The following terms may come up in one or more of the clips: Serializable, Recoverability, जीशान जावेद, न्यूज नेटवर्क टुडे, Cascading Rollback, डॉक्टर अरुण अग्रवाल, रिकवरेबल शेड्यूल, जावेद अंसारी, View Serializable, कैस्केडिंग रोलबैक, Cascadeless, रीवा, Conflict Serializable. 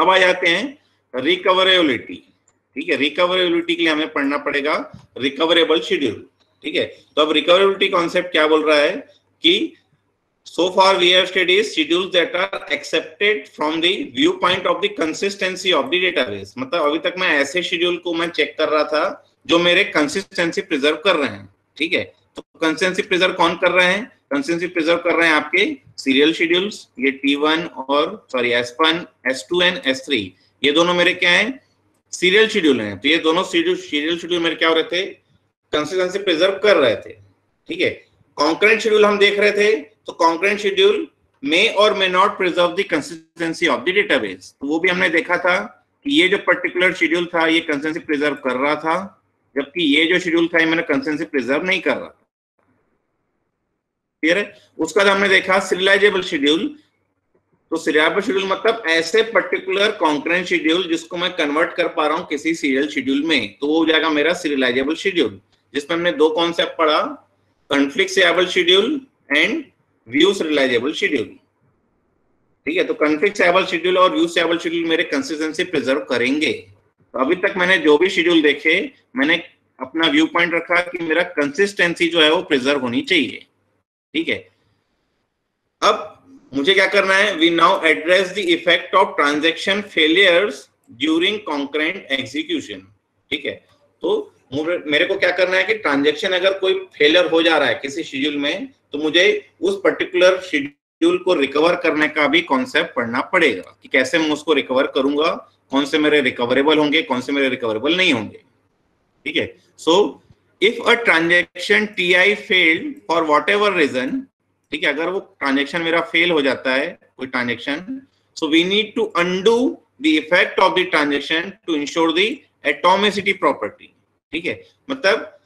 अब आ जाते हैं रिकवरेबिलिटी, ठीक है। रिकवरेबिलिटी के लिए हमें पढ़ना पड़ेगा रिकवरेबल शेड्यूल, ठीक है। तो अब रिकवरेबिलिटी कॉन्सेप्ट क्या बोल रहा है कि so far we have studied schedules that are accepted from the viewpoint of the consistency of the database। मतलब अभी तक मैं ऐसे शेड्यूल को मैं चेक कर रहा था जो मेरे कंसिस्टेंसी प्रिजर्व कर रहे हैं, ठीक है। तो कंसिस्टेंसी प्रिजर्व कौन कर रहे हैं? कंसिस्टेंसी प्रिजर्व कर रहे हैं आपके सीरियल शेड्यूल्स, ये T1 और sorry S1, S2 and S3, ये दोनों मेरे क्या हैं? सीरियल शेड्यूल हैं। तो ये दोनों सीरियल शेड्यूल मेरे क्या हो रहे थे? कंसिस्टेंसी प्रिजर्व कर रहे थे, ठीक है। कॉन्करेंट शेड्यूल हम देख रहे थे, तो कॉन्करेंट शेड्यूल में और may not preserve the consistency of the database. तो वो भी हमने देखा था कि ये जो पर्टिकुलर शेड्यूल था ये कंसिस्टेंसी प्रिजर्व कर रहा था, जबकि ये जो शेड्यूल था ये मैंने कंसिस्टेंसी प्रिजर्व नहीं कर रहा था, क्लियर है। उसके बाद हमने देखा सीरियलाइजेबल शेड्यूल। तो सीरियलाइजेबल शेड्यूल मतलब ऐसे पर्टिकुलर कॉन्करेंट शेड्यूल जिसको मैं कन्वर्ट कर पा रहा हूँ किसी सीरियल शेड्यूल में, तो वो हो जाएगा मेरा सीरियलाइजेबल शेड्यूल, जिसमें हमने दो कॉन्सेप्ट पढ़ा, conflict serializable schedule and view serializable schedule, ठीक है। तो कॉन्फ्लिक्ट सीरियलाइजेबल शेड्यूल और व्यू सीरियलाइजेबल शेड्यूल मेरे कंसिस्टेंसी प्रिजर्व करेंगे। तो अभी तक मैंने जो भी शेड्यूल देखे मैंने अपना व्यू पॉइंट रखा कि मेरा कंसिस्टेंसी जो है वो प्रिजर्व होनी चाहिए, ठीक है। अब मुझे क्या करना है? We now address the effect of transaction failures during concurrent execution, ठीक है। तो मेरे को क्या करना है कि ट्रांजैक्शन अगर कोई फेलियर हो जा रहा है किसी शेड्यूल में, तो मुझे उस पर्टिकुलर शेड्यूल को रिकवर करने का भी कॉन्सेप्ट पढ़ना पड़ेगा कि कैसे मैं उसको रिकवर करूंगा, कौन से मेरे रिकवरेबल होंगे, कौन से मेरे रिकवरेबल नहीं होंगे, ठीक है। So if a transaction TI failed for whatever reason, ठीक है, अगर वो ट्रांजैक्शन मेरा फेल हो जाता है कोई transaction, so we need to undo the effect of the transaction to ensure the atomicity property, ठीक है। मतलब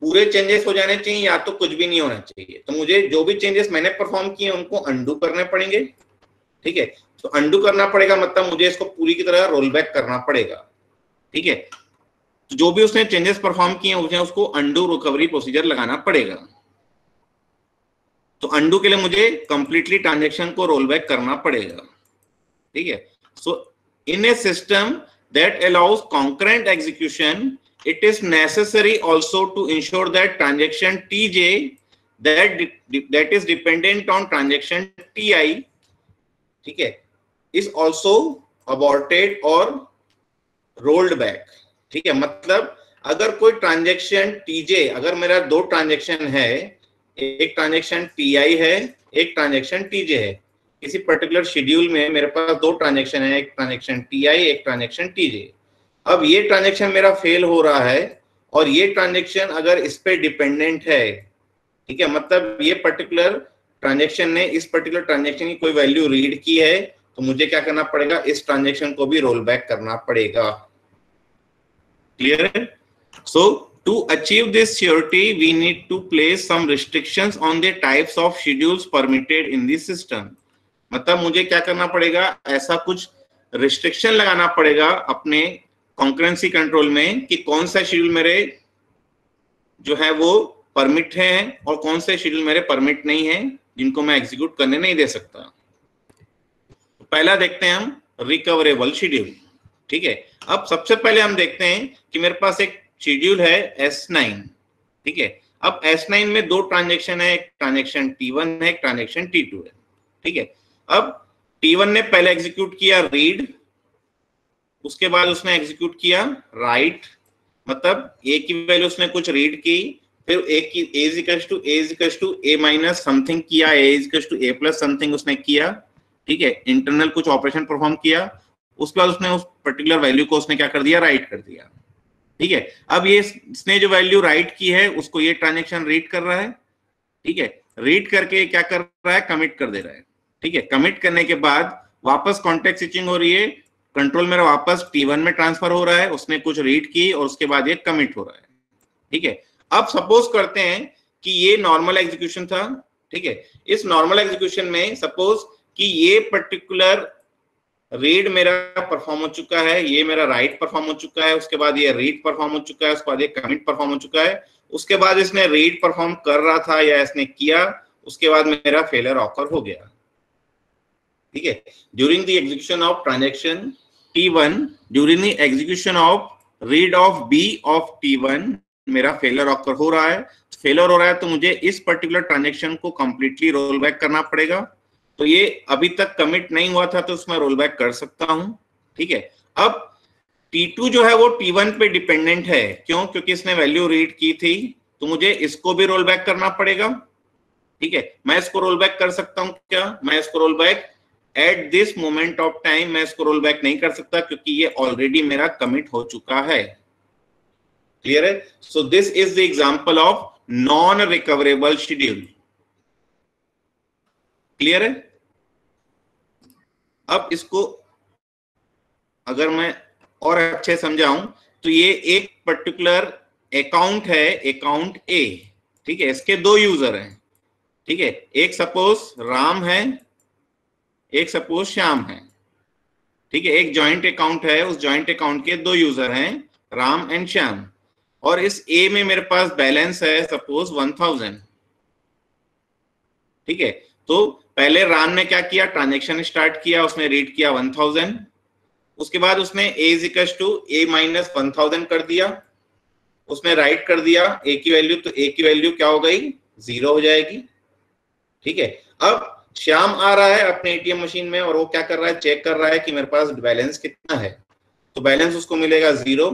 पूरे चेंजेस हो जाने चाहिए या तो कुछ भी नहीं होना चाहिए। तो मुझे जो भी चेंजेस मैंने परफॉर्म किए उनको अंडू करने पड़ेंगे, ठीक है। तो अंडू करना पड़ेगा मतलब मुझे इसको पूरी की तरह रोल बैक करना पड़ेगा, ठीक है। तो जो भी उसने चेंजेस परफॉर्म किए मुझे उसको अंडू रिकवरी प्रोसीजर लगाना पड़ेगा। तो अंडू के लिए मुझे कंप्लीटली ट्रांजेक्शन को रोल बैक करना पड़ेगा, ठीक है। So in a system that allows concurrent execution it is necessary also to ensure that transaction tj that is dependent on transaction ti, ठीक है, is also aborted or rolled back, ठीक है। मतलब अगर कोई ट्रांजेक्शन tj, अगर मेरा दो ट्रांजेक्शन है, एक ट्रांजेक्शन ti है, एक ट्रांजेक्शन tj है, किसी पर्टिकुलर शेड्यूल में मेरे पास दो ट्रांजेक्शन है, एक ट्रांजेक्शन ti एक ट्रांजेक्शन tj। अब ये ट्रांजेक्शन मेरा फेल हो रहा है और ये ट्रांजेक्शन अगर इस पे डिपेंडेंट है, ठीक है, मतलब ये पर्टिकुलर ट्रांजेक्शन ने इस पर्टिकुलर ट्रांजेक्शन की कोई वैल्यू रीड की है, तो मुझे क्या करना पड़ेगा? इस ट्रांजेक्शन को भी रोल बैक करना पड़ेगा, क्लियर है। So to achieve this surety we need to place some restrictions on the types of schedules permitted in this system. मतलब मुझे क्या करना पड़ेगा? ऐसा कुछ रिस्ट्रिक्शन लगाना पड़ेगा अपने कॉन्करेंसी कंट्रोल में कि कौन सा शेड्यूल मेरे जो है वो परमिट है और कौन से शेड्यूल मेरे परमिट नहीं है, जिनको मैं एग्जीक्यूट करने नहीं दे सकता। पहला देखते हैं हम रिकवरेबल शेड्यूल, ठीक है। अब सबसे पहले हम देखते हैं कि मेरे पास एक शेड्यूल है S9, ठीक है। अब S9 में दो ट्रांजेक्शन है, एक ट्रांजेक्शन T1 है, एक ट्रांजेक्शन T2 है, ठीक है। अब T1 ने पहले एग्जीक्यूट किया रीड, उसके बाद उसने एग्जीक्यूट किया राइट, मतलब ए की वैल्यू उसने कुछ रीड की, फिर ए की a माइनस समथिंग किया, a प्लस समथिंग उसने किया, ठीक है, इंटरनल कुछ ऑपरेशन परफॉर्म किया, उसके बाद उसने उस पर्टिकुलर वैल्यू को उसने क्या कर दिया? राइट कर दिया, ठीक है। अब ये इसने जो वैल्यू राइट की है उसको ये ट्रांजेक्शन रीड कर रहा है, ठीक है, रीड करके क्या कर रहा है? कमिट कर दे रहा है, ठीक है। कमिट करने के बाद वापस कॉन्टेक्स्ट स्विचिंग हो रही है, कंट्रोल मेरा वापस T1 में ट्रांसफर हो रहा है, उसने कुछ रीड की और उसके बाद ये कमिट हो रहा है, ठीक है। अब सपोज करते हैं कि ये नॉर्मल एग्जीक्यूशन था, ठीक है। इस नॉर्मल एग्जीक्यूशन में सपोज कि ये पर्टिकुलर रीड मेरा परफॉर्म हो चुका है, ये मेरा राइट परफॉर्म हो चुका है, उसके बाद ये रीड परफॉर्म हो चुका है, उसके बाद ये कमिट परफॉर्म हो चुका है, उसके बाद इसने रीड परफॉर्म कर रहा था या इसने किया, उसके बाद मेरा फेलियर ऑकर हो गया, ठीक है। During the execution of transaction T1 during the execution of read of B of T1 मेरा फेलर ऑकर हो रहा है, फेलर हो रहा है तो मुझे इस पर्टिकुलर ट्रांजेक्शन को कंप्लीटली रोल बैक करना पड़ेगा। तो ये अभी तक कमिट नहीं हुआ था तो उसमें रोल बैक कर सकता हूं, ठीक है। अब T2 जो है वो T1 पे डिपेंडेंट है, क्यों? क्योंकि इसने वैल्यू रीड की थी तो मुझे इसको भी रोल बैक करना पड़ेगा, ठीक है। मैं इसको रोल बैक कर सकता हूं क्या? मैं इसको roll back at this moment of time मैं इसको रोल बैक नहीं कर सकता क्योंकि ये ऑलरेडी मेरा कमिट हो चुका है। क्लियर है? So this is the example of non रिकवरेबल शेड्यूल। Clear है? अब इसको अगर मैं और अच्छे समझाऊं तो ये एक पर्टिकुलर अकाउंट है, अकाउंट ए, ठीक है। इसके दो यूजर हैं, ठीक है। एक सपोज राम है, एक सपोज श्याम है, ठीक है। एक जॉइंट अकाउंट है, उस जॉइंट अकाउंट के दो यूजर हैं, राम एंड श्याम। और इस ए में मेरे पास बैलेंस है सपोज 1000, ठीक है। तो पहले राम ने क्या किया, ट्रांजेक्शन स्टार्ट किया, उसने रीड किया 1000, उसके बाद उसने a = a - 1000 कर दिया, उसने राइट कर दिया a की वैल्यू, तो a की वैल्यू क्या हो गई, 0 हो जाएगी, ठीक है। अब श्याम आ रहा है अपने एटीएम मशीन में और वो क्या कर रहा है, चेक कर रहा है कि मेरे पास बैलेंस कितना है, तो बैलेंस उसको मिलेगा 0।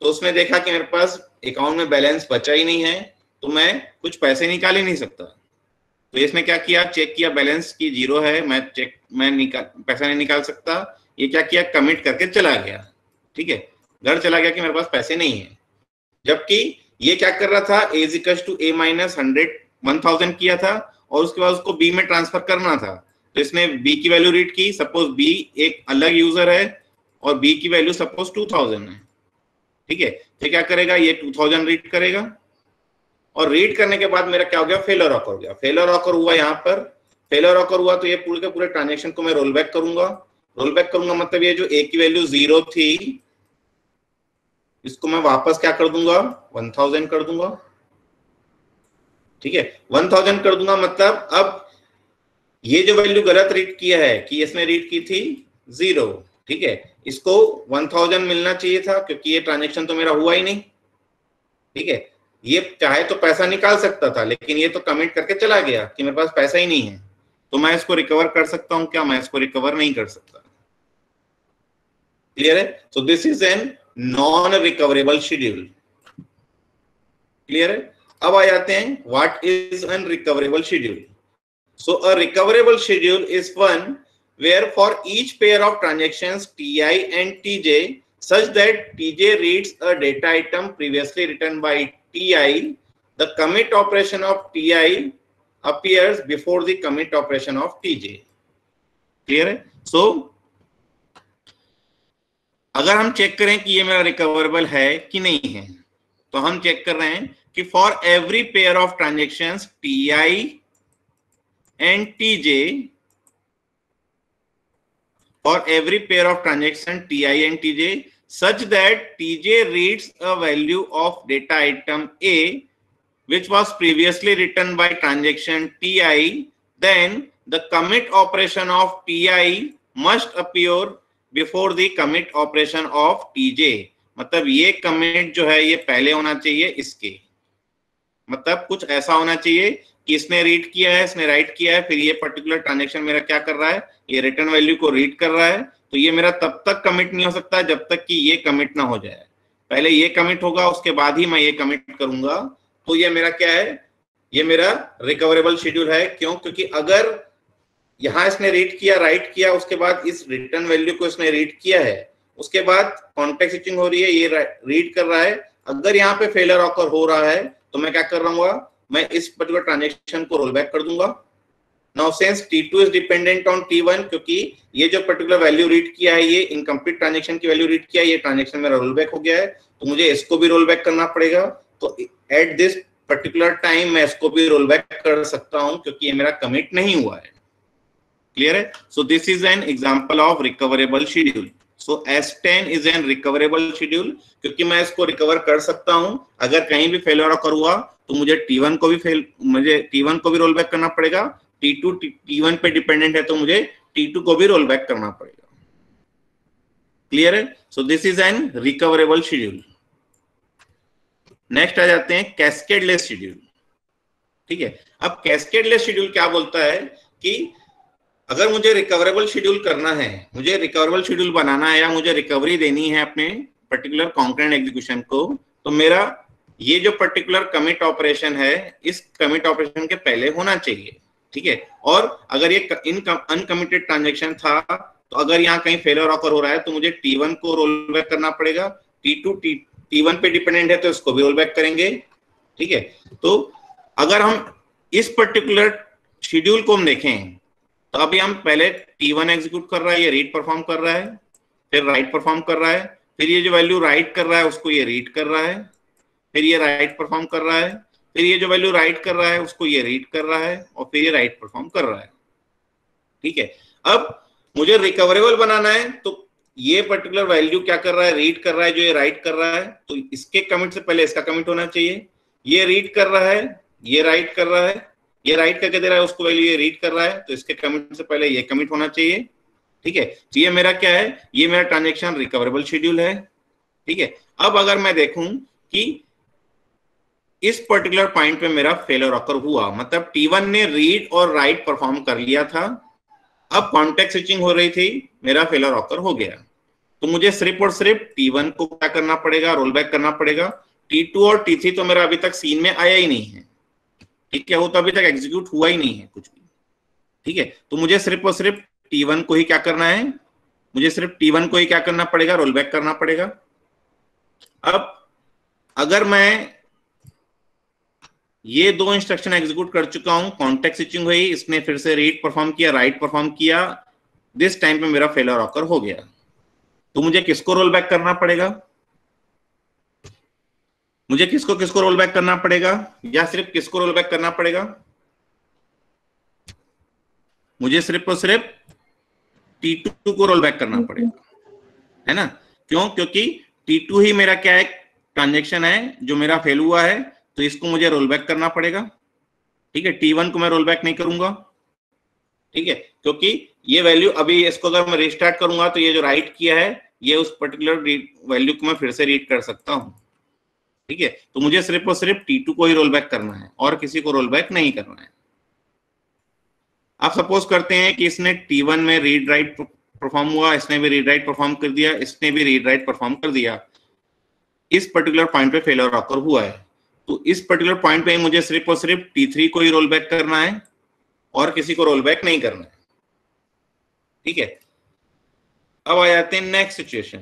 तो उसने देखा कि मेरे पास अकाउंट में बैलेंस बचा ही नहीं है तो मैं कुछ पैसे निकाल ही नहीं सकता, तो इसने क्या किया, चेक किया बैलेंस की 0 है, मैं पैसा नहीं निकाल सकता। ये क्या किया, कमिट करके चला गया, ठीक है, घर चला गया कि मेरे पास पैसे नहीं है। जबकि ये क्या कर रहा था, a = a - 1000 किया था और उसके बाद उसको b में ट्रांसफर करना था, तो इसने b की वैल्यू रीड की, सपोज b एक अलग यूजर है और b की वैल्यू सपोज 2000 है, ठीक है। तो क्या करेगा, ये 2000 रीड करेगा और रीड करने के बाद मेरा क्या हो गया, फेलर ऑकर हो गया। फेलर ऑकर हुआ, यहाँ पर फेलर ऑकर हुआ तो ये पूरे के पूरे ट्रांजेक्शन को मैं रोल बैक करूंगा। रोल बैक करूंगा मतलब ये जो a की वैल्यू 0 थी इसको मैं वापस क्या कर दूंगा, 1000 कर दूंगा, ठीक है। 1000 कर दूंगा मतलब अब ये जो वैल्यू गलत रीड किया है कि इसने रीड की थी 0, ठीक है, इसको 1000 मिलना चाहिए था क्योंकि ये ट्रांजेक्शन तो मेरा हुआ ही नहीं, ठीक है। ये चाहे तो पैसा निकाल सकता था लेकिन ये तो कमिट करके चला गया कि मेरे पास पैसा ही नहीं है, तो मैं इसको रिकवर कर सकता हूं क्या? मैं इसको रिकवर नहीं कर सकता। क्लियर है? So this is an non रिकवरेबल शेड्यूल। Clear है? अब आ जाते हैं what is an रिकवरेबल शेड्यूल। So a रिकवरेबल शेड्यूल is one where for each pair of transactions Ti and Tj such that Tj reads a data item previously written by Ti, the commit operation of Ti appears before the commit operation of Tj. Clear है? So अगर हम check करें कि ये मेरा recoverable है कि नहीं है, तो हम चेक कर रहे हैं कि for every pair of transactions Ti and Tj, for every pair of transaction Ti and Tj, such that Tj reads a value of data item A, which was previously written by transaction Ti, then the commit operation of Ti must appear before the commit operation of Tj. मतलब ये commit जो है ये पहले होना चाहिए इसके, मतलब कुछ ऐसा होना चाहिए कि इसने रीड किया है, इसने राइट किया है, फिर ये पर्टिकुलर ट्रांजेक्शन मेरा क्या कर रहा है, ये रिटर्न वैल्यू को रीड कर रहा है, तो ये मेरा तब तक कमिट नहीं हो सकता जब तक कि ये कमिट ना हो जाए। पहले ये कमिट होगा उसके बाद ही मैं ये कमिट करूंगा। तो ये मेरा क्या है, ये मेरा रिकवरेबल शेड्यूल है। क्यों? क्योंकि अगर यहाँ इसने रीड किया, राइट किया, उसके बाद इस रिटर्न वैल्यू को इसने रीड किया है, उसके बाद कॉन्टेक्स्ट स्विचिंग हो रही है, ये रीड कर रहा है, अगर यहाँ पे फेलर ऑकर हो रहा है तो मैं क्या कर रहा हूँ, मैं इस पर्टिकुलर ट्रांजेक्शन को रोल बैक कर दूंगा। Now since T2 is dependent on T1, क्योंकि ये जो पर्टिकुलर वैल्यू रीड किया है, ये इनकम्प्लीट ट्रांजेक्शन की वैल्यू रीड किया है, ये ट्रांजेक्शन मेरा रोल बैक हो गया है, तो मुझे इसको भी रोल बैक करना पड़ेगा। तो एट दिस पर्टिकुलर टाइम मैं इसको भी रोल बैक कर सकता हूँ क्योंकि ये मेरा कमिट नहीं हुआ है। क्लियर है? So this is an example of रिकवरेबल शेड्यूल। So S10 is an रिकवरेबल शेड्यूल क्योंकि मैं इसको रिकवर कर सकता हूं। अगर कहीं भी फेलर ऑकर हुआ तो मुझे T1 को भी रोल बैक करना पड़ेगा, T2 T1 पे डिपेंडेंट है तो मुझे T2 को भी रोल बैक करना पड़ेगा। क्लियर है. So this is an रिकवरेबल शेड्यूल. Next आ जाते हैं कैस्केडलेस शेड्यूल. ठीक है, अब कैस्केडलेस शेड्यूल क्या बोलता है कि अगर मुझे रिकवरेबल शेड्यूल करना है, मुझे रिकवरेबल शेड्यूल बनाना है या मुझे रिकवरी देनी है अपने पर्टिकुलर कॉन्करेंट एग्जीक्यूशन को, तो मेरा ये जो पर्टिकुलर कमिट ऑपरेशन है इस कमिट ऑपरेशन के पहले होना चाहिए. ठीक है, और अगर ये अनकमिटेड ट्रांजेक्शन था तो अगर यहाँ कहीं फेलियर ऑकर हो रहा है तो मुझे T1 को रोल बैक करना पड़ेगा. T2 T1 पे डिपेंडेंट है तो इसको भी रोल बैक करेंगे. ठीक है, तो अगर हम इस पर्टिकुलर शेड्यूल को हम देखें तो अभी हम पहले T1 एग्जीक्यूट कर रहा है, ये रीड परफॉर्म कर रहा है, फिर राइट परफॉर्म कर रहा है, फिर ये जो वैल्यू राइट कर रहा है उसको ये रीड कर रहा है, फिर ये राइट परफॉर्म कर रहा है, फिर ये जो वैल्यू राइट कर रहा है उसको ये रीड कर रहा है, और फिर ये राइट परफॉर्म कर रहा है. ठीक है, अब मुझे रिकवरेबल बनाना है तो ये पर्टिकुलर वैल्यू क्या कर रहा है, रीड कर रहा है, जो ये राइट कर रहा है तो इसके कमिट से पहले इसका कमिट होना चाहिए. ये रीड कर रहा है, ये राइट कर रहा है, ये राइट करके दे रहा है उसको वैल्यू, ये रीड कर रहा है तो इसके कमिट से पहले ये कमिट होना चाहिए. ठीक है, तो ये मेरा क्या है, ये मेरा ट्रांजेक्शन रिकवरेबल शेड्यूल है. ठीक है, अब अगर मैं देखूं कि इस पर्टिकुलर पॉइंट पे मेरा फेलियर ऑकर हुआ, मतलब T1 ने रीड और राइट परफॉर्म कर लिया था, अब कॉन्टेक्स्ट स्विचिंग हो रही थी, मेरा फेलियर ऑकर हो गया, तो मुझे सिर्फ और सिर्फ T1 को क्या करना पड़ेगा, रोल बैक करना पड़ेगा. T2 और T3 तो मेरा अभी तक सीन में आया ही नहीं है. ठीक है, वो तो अभी तक एग्जीक्यूट हुआ ही नहीं है कुछ भी. ठीक है, तो मुझे सिर्फ और सिर्फ T1 को ही क्या करना है, मुझे सिर्फ T1 को ही क्या करना पड़ेगा, रोल बैक करना पड़ेगा. अब अगर मैं ये दो इंस्ट्रक्शन एग्जीक्यूट कर चुका हूं, कॉन्टेक्स्ट स्विचिंग हुई, इसने फिर से रीड परफॉर्म किया, राइट परफॉर्म किया, दिस टाइम पे मेरा फेलियर ऑकर हो गया, तो मुझे किसको रोल बैक करना पड़ेगा, मुझे किसको रोल बैक करना पड़ेगा, या सिर्फ किसको रोल बैक करना पड़ेगा, मुझे सिर्फ और सिर्फ T2 को रोल बैक करना पड़ेगा. है ना, क्यों, क्योंकि T2 ही मेरा क्या है, ट्रांजेक्शन है जो मेरा फेल हुआ है, तो इसको मुझे रोल बैक करना पड़ेगा. ठीक है, T1 को मैं रोल बैक नहीं करूंगा. ठीक है, क्योंकि ये वैल्यू अभी इसको अगर मैं रिस्टार्ट करूंगा तो ये जो राइट किया है ये उस पर्टिकुलर वैल्यू को मैं फिर से रीड कर सकता हूं. ठीक है, तो मुझे सिर्फ और सिर्फ T2 को ही रोल बैक करना है और किसी को रोल बैक नहीं करना है. आप सपोज करते हैं कि इसने T1 में रीड राइट परफॉर्म हुआ, इसने भी रीड राइट परफॉर्म कर दिया, इसने भी रीड राइट परफॉर्म कर दिया, इस पर्टिकुलर पॉइंट पे फेलियर ऑकर हुआ है, तो इस पर्टिकुलर पॉइंट पे मुझे सिर्फ और सिर्फ T3 को ही रोल बैक करना है और किसी को रोल बैक नहीं करना है. ठीक है, अब आ जाते हैं नेक्स्ट सिचुएशन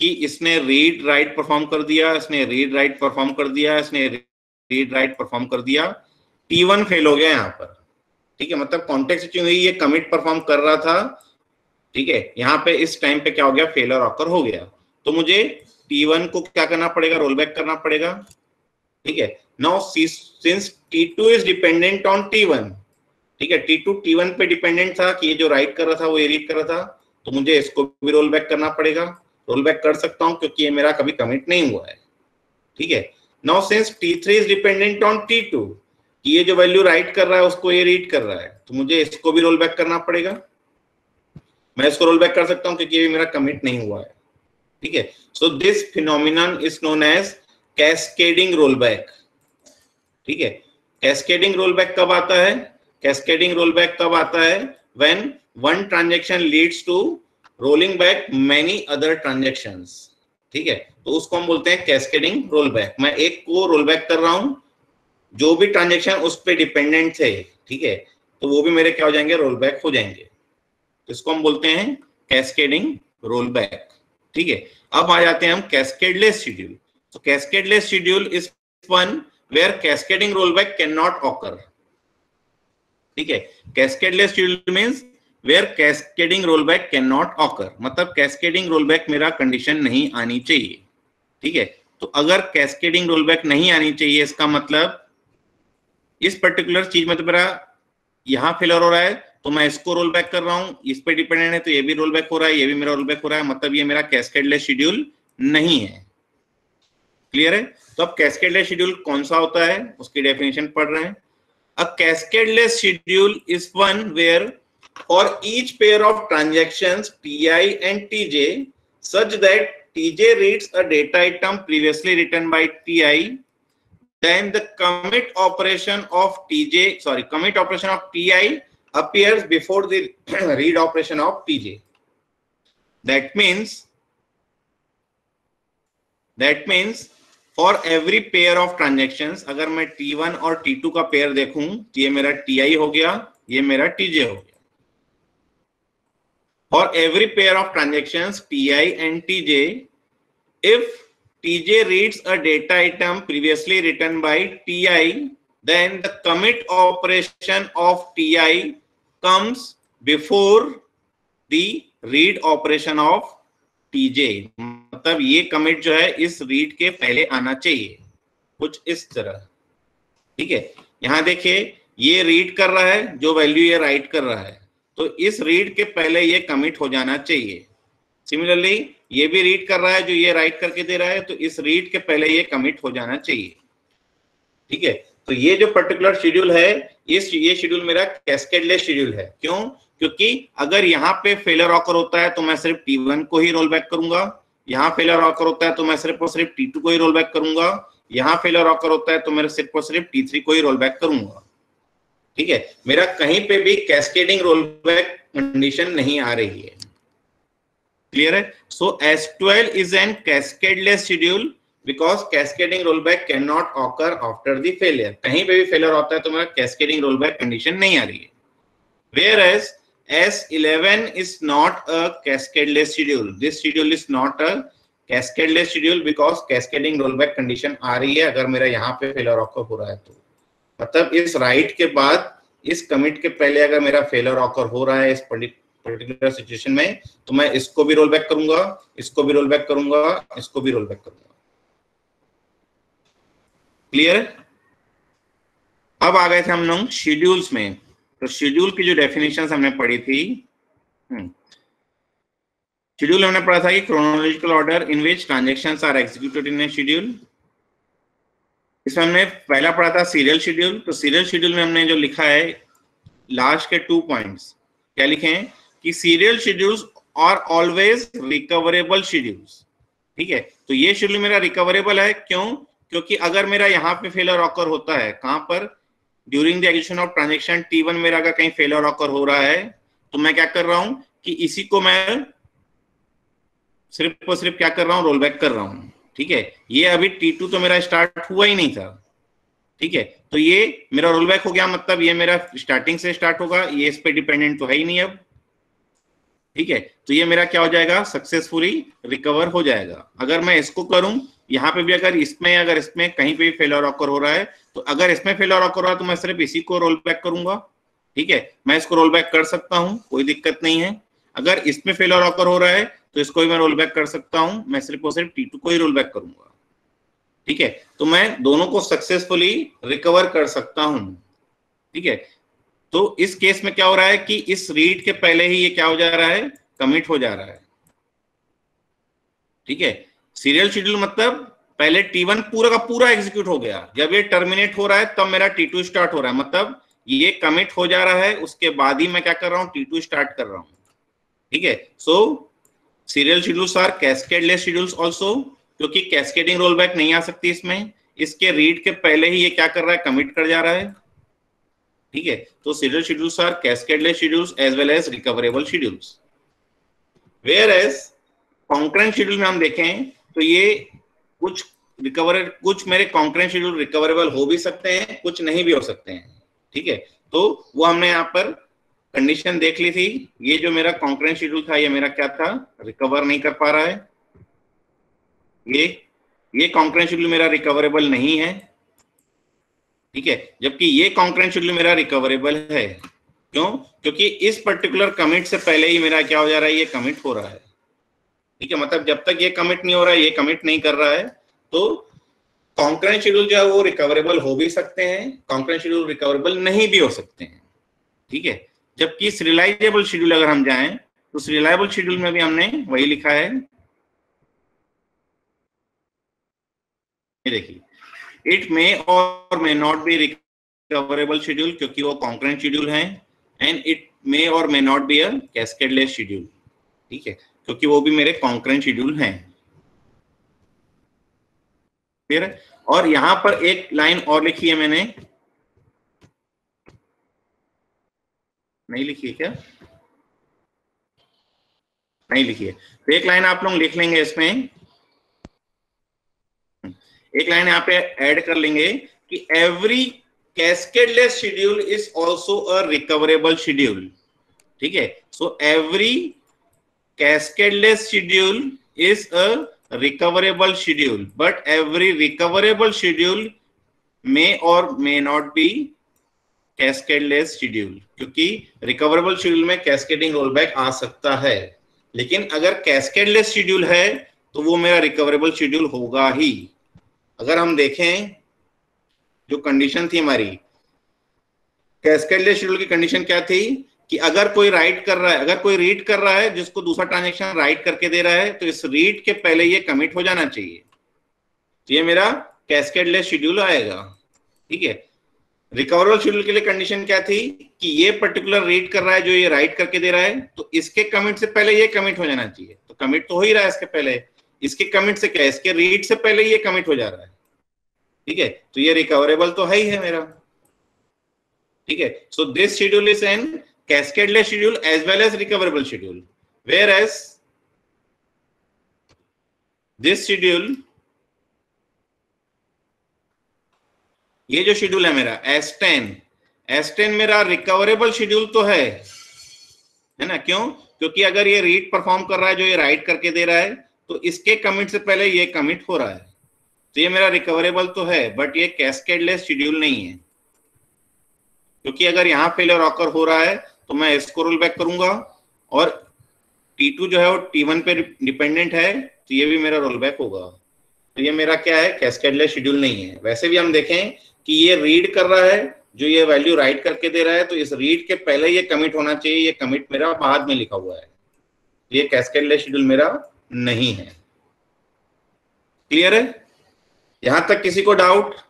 कि इसने रीड राइट परफॉर्म कर दिया, इसने रीड राइट परफॉर्म कर दिया, इसने रीड राइट परफॉर्म कर दिया, T1 फेल हो गया यहाँ पर. ठीक है, मतलब कॉन्टेक्स्ट स्विचिंग हुई, ये कमिट परफॉर्म कर रहा था. ठीक है, यहाँ पे इस टाइम पे क्या हो गया, फेलियर ऑकर हो गया, तो मुझे T1 को क्या करना पड़ेगा, रोल बैक करना पड़ेगा. ठीक है, now since T2 is dependent on T1. ठीक है, T2 T1 पे डिपेंडेंट था कि ये जो राइट कर रहा था वो ये रीड कर रहा था, तो मुझे इसको भी रोल बैक करना पड़ेगा, रोल बैक कर सकता हूं क्योंकि ये मेरा कभी कमिट नहीं हुआ है. ठीक है, now since T3 is dependent on T2 कि ये जो वैल्यू राइट कर रहा है उसको ये रीड कर रहा है, तो मुझे इसको भी रोल बैक करना पड़ेगा, मैं इसको रोल बैक कर सकता हूं क्योंकि ये मेरा कमिट नहीं हुआ है. ठीक है, so this phenomenon is known as कैस्केडिंग रोलबैक. ठीक है, कैस्केडिंग रोलबैक कब आता है, कैस्केडिंग रोलबैक कब आता है, when one transaction leads to rolling back many other transactions. ठीक है, तो उसको हम बोलते हैं कैस्केडिंग रोलबैक. मैं एक को रोलबैक कर रहा हूं, जो भी ट्रांजैक्शन उस पे डिपेंडेंट थे, ठीक है, तो वो भी मेरे क्या हो जाएंगे, रोलबैक हो जाएंगे, इसको हम बोलते हैं कैस्केडिंग रोलबैक. ठीक है, अब आ जाते हैं हम cascadeless schedule. So cascadeless schedule is one where cascading rollback cannot occur. ठीक है, cascadeless schedule means where cascading rollback cannot occur. मतलब cascading rollback मेरा condition नहीं आनी चाहिए. ठीक है, तो अगर cascading rollback नहीं आनी चाहिए, इसका मतलब इस particular चीज में तो मेरा यहाँ failure हो रहा है, तो मैं इसको rollback कर रहा हूँ, इस पे dependent है तो ये भी rollback हो रहा है, ये भी मेरा rollback हो रहा है, मतलब ये मेरा cascadeless schedule नहीं है. क्लियर है, तो अब कैस्केडलेस शेड्यूल कौन सा होता है उसकी डेफिनेशन पढ़ रहे हैं. A cascadeless schedule is one where for each pair of transactions Ti and Tj such that Tj reads a data item previously written by Ti, then the commit operation of Ti appears before the read operation of Tj. That means for every pair of transactions, अगर मैं T1 और T2 का pair देखूं तो ये मेरा Ti हो गया, ये मेरा Tj हो गया. For every pair of transactions Ti and Tj, if Tj reads a data item previously written by Ti, then the commit operation of Ti comes before the read operation of Tj. मतलब ये commit जो है इस read के पहले आना चाहिए, कुछ इस तरह. ठीक है, यहाँ देखिए ये read कर रहा है, जो value ये write कर रहा है, तो इस रीड के पहले ये कमिट हो जाना चाहिए. सिमिलरली ये भी रीड कर रहा है, जो ये राइट करके दे रहा है, तो इस रीड के पहले ये कमिट हो जाना चाहिए. ठीक है, तो ये जो पर्टिकुलर शेड्यूल है, ये शेड्यूल मेरा कैस्केडलेस शेड्यूल है. क्यों? क्योंकि अगर यहाँ पे फेलर ऑकर होता है तो मैं सिर्फ T1 को ही रोल बैक करूंगा, यहाँ फेलर ऑकर होता है तो मैं सिर्फ और सिर्फ T2 को ही रोल बैक करूंगा, यहाँ फेलर ऑकर होता है तो मैं सिर्फ और सिर्फ T3 को ही रोल बैक करूंगा. ठीक है, मेरा कहीं पे भी कैस्केडिंग रोलबैक कंडीशन नहीं आ रही है. क्लियर है? So S12 is an cascadeless schedule because कैस्केडिंग रोलबैक can not occur after the failure. कहीं पे भी फेलियर होता है तो मेरा कैस्केडिंग रोलबैक कंडीशन नहीं आ रही है. Whereas S11 is not a cascadeless schedule. This schedule is not a cascadeless schedule because कैस्केडिंग रोलबैक condition आ रही है. अगर मेरा यहाँ पे फेलियर ऑकर हो रहा है तो मतलब इस राइट के बाद, इस कमिट के पहले अगर मेरा फेलर ऑकर हो रहा है इस पर्टिकुलर सिचुएशन में, तो मैं इसको भी रोल बैक करूंगा, इसको भी रोल बैक करूंगा, इसको भी रोल बैक करूंगा. क्लियर? अब आ गए थे हम लोग शेड्यूल्स में. तो शेड्यूल की जो डेफिनेशन हमने पढ़ी थी, शेड्यूल हमने पढ़ा था कि chronological order in which transactions are executed in a schedule. इसमें हमने पहला पढ़ा था सीरियल शेड्यूल. तो सीरियल शेड्यूल में हमने जो लिखा है लास्ट के 2 पॉइंट्स, क्या लिखे हैं कि serial schedules are always recoverable schedules. ठीक है, तो ये शेड्यूल मेरा रिकवरेबल है. क्यों? क्योंकि अगर मेरा यहाँ पे फेलर ऑकर होता है, कहाँ पर, during the execution of transaction T1 मेरा अगर कहीं फेलर ऑकर हो रहा है तो मैं क्या कर रहा हूँ कि इसी को मैं सिर्फ और सिर्फ क्या कर रहा हूँ, रोल बैक कर रहा हूँ. ठीक है, ये अभी T2 तो मेरा स्टार्ट हुआ ही नहीं था. ठीक है, तो ये मेरा रोलबैक हो गया, मतलब ये मेरा स्टार्टिंग से स्टार्ट होगा, ये इस पे डिपेंडेंट तो है ही नहीं अब. ठीक है, तो ये मेरा क्या हो जाएगा, सक्सेसफुली रिकवर हो जाएगा. अगर मैं इसको करूं, यहाँ पे भी अगर इसमें कहीं पे भी फेलर ऑकर हो रहा है, तो अगर इसमें फेलर ऑकर हो रहा है तो मैं सिर्फ इसी को रोल बैक करूंगा. ठीक है, मैं इसको रोल बैक कर सकता हूँ, कोई दिक्कत नहीं है. अगर इसमें फेलर ऑकर हो रहा है तो इसको भी मैं रोल बैक कर सकता हूं, मैं सिर्फ और सिर्फ T2 को ही रोल बैक करूंगा. ठीक है, तो मैं दोनों को सक्सेसफुली रिकवर कर सकता हूं. ठीक है, तो इस केस में क्या हो रहा है कि इस रीड के पहले ही ये क्या हो जा रहा है, कमिट हो जा रहा है. ठीक है, सीरियल शेड्यूल मतलब पहले T1 पूरा का पूरा एग्जीक्यूट हो गया, जब ये टर्मिनेट हो रहा है तब मेरा T2 स्टार्ट हो रहा है, मतलब ये कमिट हो जा रहा है, उसके बाद ही मैं क्या कर रहा हूँ, T2 स्टार्ट कर रहा हूँ. ठीक है, सो serial schedules are cascadeless schedules also, क्योंकि कैस्केडिंग रोलबैक नहीं आ सकती इसमें, इसके रीड के पहले ही ये क्या कर रहा है, कमिट कर जा रहा है. ठीक है, तो serial schedules are cascadeless schedules as well as recoverable schedules. Whereas concurrent schedule में हम देखें तो ये कुछ मेरे कॉन्करेंट शेड्यूल रिकवरेबल हो भी सकते हैं, कुछ नहीं भी हो सकते हैं. ठीक है, तो वो हमने यहाँ पर कंडीशन देख ली थी. ये जो मेरा कॉन्करेंट शेड्यूल था, ये मेरा क्या था, रिकवर नहीं कर पा रहा है. ये कॉन्करेंट शेड्यूल मेरा रिकवरेबल नहीं है. ठीक है, जबकि ये कॉन्करेंट शेड्यूल मेरा रिकवरेबल है. क्यों? क्योंकि इस पर्टिकुलर कमिट से पहले ही मेरा क्या हो जा रहा है, ये कमिट हो रहा है. ठीक है, मतलब जब तक ये कमिट नहीं हो रहा है, ये कमिट नहीं कर रहा है, तो कॉन्करेंट शेड्यूल जो है वो रिकवरेबल हो भी सकते हैं, कॉन्करेंट शेड्यूल रिकवरेबल नहीं भी हो सकते हैं. ठीक है, जबकि सीरियलाइजेबल शेड्यूल अगर हम जाएं तो सीरियलाइजेबल शेड्यूल में भी हमने वही लिखा है. ये देखिए, इट मे और may not be रिकवरेबल शेड्यूल क्योंकि वो कॉन्करेंट शेड्यूल है, एंड इट मे और may not be a cascadeless schedule. ठीक है, क्योंकि वो भी मेरे कॉन्करेंट शेड्यूल हैं। क्लियर है? और यहां पर एक लाइन और लिखी है मैंने, नहीं लिखी है क्या? नहीं लिखी है, तो एक लाइन आप लोग लिख लेंगे इसमें, एक लाइन यहाँ पे ऐड कर लेंगे कि every cascadeless schedule is also a रिकवरेबल शेड्यूल। ठीक है, so every cascadeless schedule is a रिकवरेबल शेड्यूल but every रिकवरेबल शेड्यूल may और may not be cascadeless schedule, क्योंकि रिकवरेबल शेड्यूल में कैस्केडिंग रोलबैक आ सकता है, लेकिन अगर कैस्केडलेस शेड्यूल है तो वो मेरा रिकवरेबल शेड्यूल होगा ही। अगर हम देखें जो कंडीशन थी हमारी कैस्केडलेस शेड्यूल की, कंडीशन क्या थी कि अगर कोई राइट कर रहा है, अगर कोई रीड कर रहा है जिसको दूसरा ट्रांजेक्शन राइट करके दे रहा है, तो इस रीड के पहले ये कमिट हो जाना चाहिए, तो ये मेरा कैस्केडलेस शेड्यूल आएगा। ठीक है, रिकवरेबल शेड्यूल के लिए कंडीशन क्या थी कि ये पर्टिकुलर रीड कर रहा है जो ये राइट करके दे रहा है, तो इसके कमिट से पहले ये कमिट हो जाना चाहिए, तो कमिट तो हो ही रहा है इसके पहले, इसके कमिट से क्या है, इसके रीड से पहले ये कमिट हो जा रहा है। ठीक है, तो ये रिकवरेबल तो है ही है मेरा। ठीक है, so this schedule is an cascadeless schedule as well as रिकवरेबल शेड्यूल, whereas this schedule, ये जो शेड्यूल है मेरा S10 मेरा रिकवरेबल शेड्यूल तो है ना, क्यों? क्योंकि अगर ये रीड परफॉर्म कर रहा है जो ये राइट करके दे रहा है, तो इसके कमिट से पहले ये कमिट हो रहा है, तो ये मेरा रिकवरेबल तो है बट ये कैस्केडलेस शेड्यूल नहीं है, क्योंकि अगर यहाँ फेलियर ऑकर हो रहा है तो मैं इसको रोल बैक करूंगा, और T2 जो है वो T1 पे डिपेंडेंट है, तो ये भी मेरा रोल बैक होगा, तो ये मेरा क्या है, कैस्केडलेस शेड्यूल नहीं है। वैसे भी हम देखें कि ये रीड कर रहा है जो ये वैल्यू राइट करके दे रहा है, तो इस रीड के पहले ये कमिट होना चाहिए, ये कमिट मेरा बाद में लिखा हुआ है, ये कैस्केडलेस शेड्यूल मेरा नहीं है। क्लियर है? यहां तक किसी को डाउट?